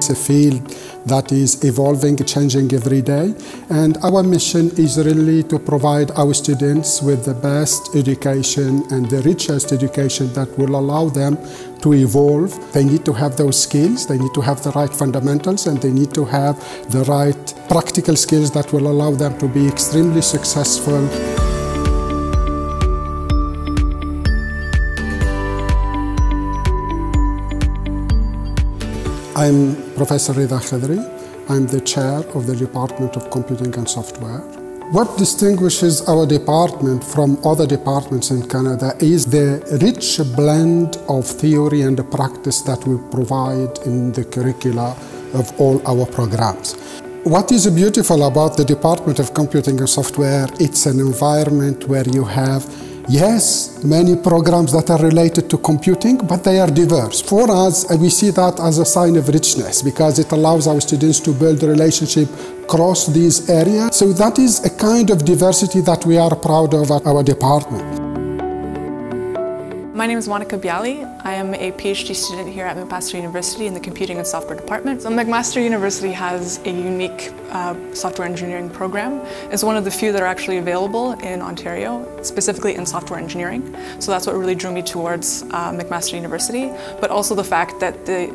It's a field that is evolving, changing every day, and our mission is really to provide our students with the best education and the richest education that will allow them to evolve. They need to have those skills, they need to have the right fundamentals, and they need to have the right practical skills that will allow them to be extremely successful. I'm Professor Rida Khedri. I'm the chair of the Department of Computing and Software. What distinguishes our department from other departments in Canada is the rich blend of theory and practice that we provide in the curricula of all our programs. What is beautiful about the Department of Computing and Software, it's an environment where you have, yes, many programs that are related to computing, but they are diverse. For us, we see that as a sign of richness because it allows our students to build a relationship across these areas. So that is a kind of diversity that we are proud of at our department. My name is Monica Biali. I am a PhD student here at McMaster University in the Computing and Software Department. So McMaster University has a unique software engineering program. It's one of the few that are actually available in Ontario, specifically in software engineering. So that's what really drew me towards McMaster University, but also the fact that the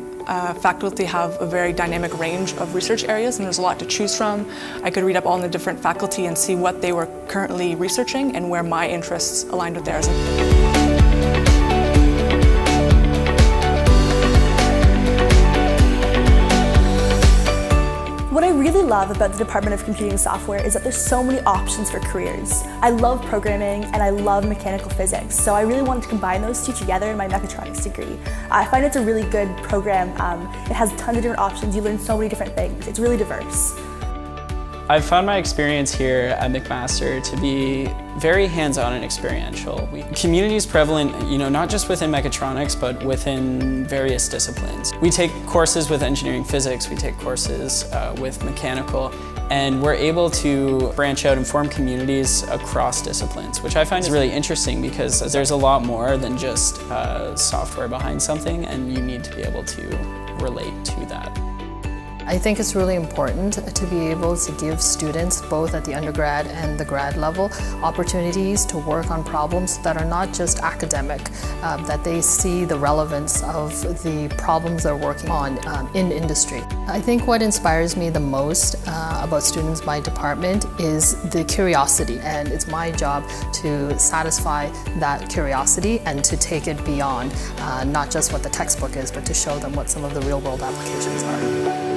faculty have a very dynamic range of research areas, and there's a lot to choose from. I could read up on the different faculty and see what they were currently researching and where my interests aligned with theirs. What I really love about the Department of Computing and Software is that there's so many options for careers. I love programming and I love mechanical physics, so I really wanted to combine those two together in my mechatronics degree. I find it's a really good program. It has tons of different options. You learn so many different things. It's really diverse. I've found my experience here at McMaster to be very hands-on and experiential. Community is prevalent, you know, not just within mechatronics, but within various disciplines. We take courses with engineering physics, we take courses with mechanical, and we're able to branch out and form communities across disciplines, which I find is really interesting because there's a lot more than just software behind something, and you need to be able to relate to that. I think it's really important to be able to give students, both at the undergrad and the grad level, opportunities to work on problems that are not just academic, that they see the relevance of the problems they're working on in industry. I think what inspires me the most about students in my department is the curiosity, and it's my job to satisfy that curiosity and to take it beyond, not just what the textbook is, but to show them what some of the real-world applications are.